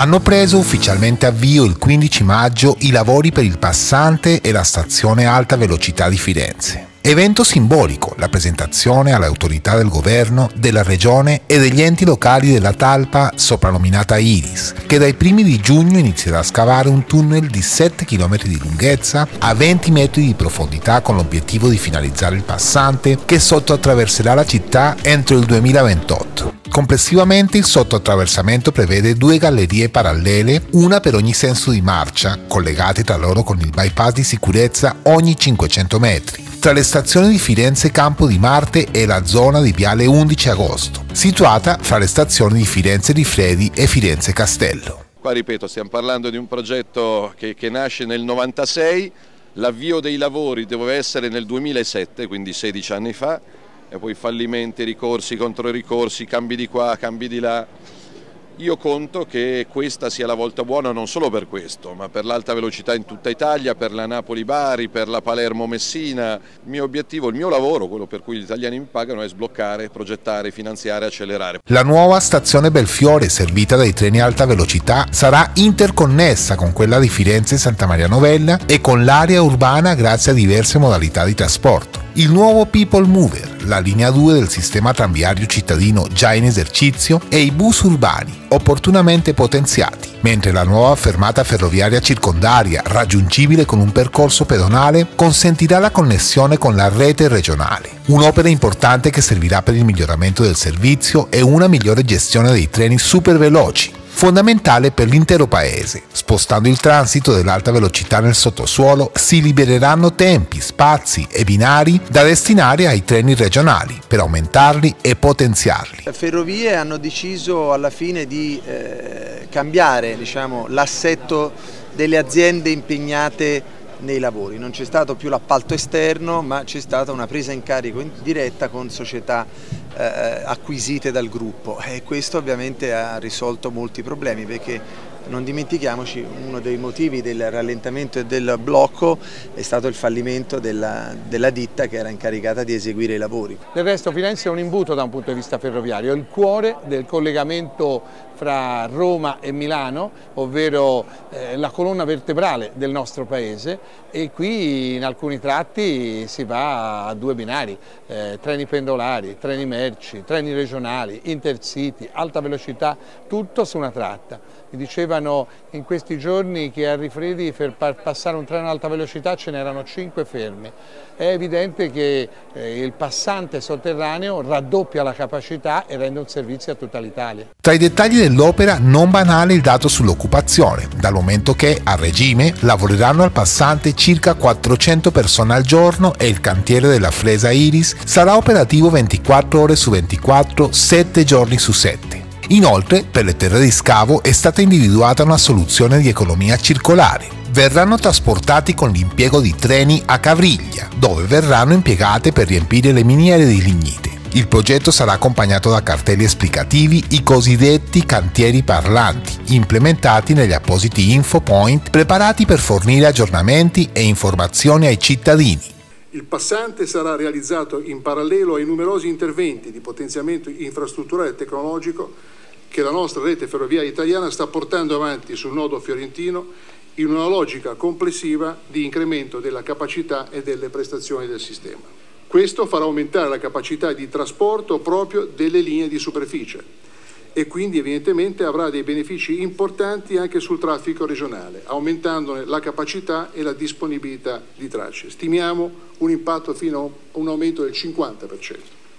hanno preso ufficialmente avvio il 15 maggio i lavori per il Passante e la stazione Alta Velocità di Firenze. Evento simbolico, la presentazione alle autorità del governo, della regione e degli enti locali della Talpa soprannominata Iris, che dai primi di giugno inizierà a scavare un tunnel di 7 km di lunghezza a 20 metri di profondità con l'obiettivo di finalizzare il Passante che sottoattraverserà la città entro il 2028. Complessivamente il sottoattraversamento prevede 2 gallerie parallele, una per ogni senso di marcia, collegate tra loro con il bypass di sicurezza ogni 500 metri, tra le stazioni di Firenze Campo di Marte e la zona di Viale 11 Agosto, situata fra le stazioni di Firenze Rifredi e Firenze Castello. Qua ripeto, stiamo parlando di un progetto che nasce nel 1996, l'avvio dei lavori doveva essere nel 2007, quindi 16 anni fa, e poi fallimenti, ricorsi, controricorsi, cambi di qua, cambi di là. Io conto che questa sia la volta buona non solo per questo, ma per l'alta velocità in tutta Italia, per la Napoli-Bari, per la Palermo-Messina. Il mio obiettivo, il mio lavoro, quello per cui gli italiani mi pagano, è sbloccare, progettare, finanziare, accelerare. La nuova stazione Belfiore, servita dai treni alta velocità, sarà interconnessa con quella di Firenze-Santa Maria Novella e con l'area urbana grazie a diverse modalità di trasporto. Il nuovo People Mover, la linea 2 del sistema tranviario cittadino già in esercizio e i bus urbani, opportunamente potenziati, mentre la nuova fermata ferroviaria circondaria, raggiungibile con un percorso pedonale, consentirà la connessione con la rete regionale. Un'opera importante che servirà per il miglioramento del servizio e una migliore gestione dei treni super veloci, fondamentale per l'intero paese. Spostando il transito dell'alta velocità nel sottosuolo, si libereranno tempi, spazi e binari da destinare ai treni regionali per aumentarli e potenziarli. Le ferrovie hanno deciso alla fine di cambiare, diciamo, l'assetto delle aziende impegnate nei lavori. Non c'è stato più l'appalto esterno, ma c'è stata una presa in carico diretta con società acquisite dal gruppo, e questo ovviamente ha risolto molti problemi, perché non dimentichiamoci, uno dei motivi del rallentamento e del blocco è stato il fallimento della ditta che era incaricata di eseguire i lavori. Del resto Firenze è un imbuto da un punto di vista ferroviario, è il cuore del collegamento fra Roma e Milano, ovvero la colonna vertebrale del nostro paese, e qui in alcuni tratti si va a 2 binari, treni pendolari, treni merci, treni regionali, intercity, alta velocità, tutto su una tratta. Mi dicevano in questi giorni che a Rifredi per passare un treno ad alta velocità ce n'erano 5 fermi. È evidente che il passante sotterraneo raddoppia la capacità e rende un servizio a tutta l'Italia. Tra i dettagli dell'opera non banale il dato sull'occupazione, dal momento che a regime lavoreranno al passante circa 400 persone al giorno e il cantiere della Flesa Iris sarà operativo 24 ore su 24, 7 giorni su 7. Inoltre, per le terre di scavo è stata individuata una soluzione di economia circolare. Verranno trasportati con l'impiego di treni a Cavriglia, dove verranno impiegate per riempire le miniere di lignite. Il progetto sarà accompagnato da cartelli esplicativi, i cosiddetti cantieri parlanti, implementati negli appositi info point preparati per fornire aggiornamenti e informazioni ai cittadini. Il passante sarà realizzato in parallelo ai numerosi interventi di potenziamento infrastrutturale e tecnologico che la nostra rete ferroviaria italiana sta portando avanti sul nodo fiorentino in una logica complessiva di incremento della capacità e delle prestazioni del sistema. Questo farà aumentare la capacità di trasporto proprio delle linee di superficie e quindi evidentemente avrà dei benefici importanti anche sul traffico regionale, aumentandone la capacità e la disponibilità di tracce. Stimiamo un impatto fino a un aumento del 50%.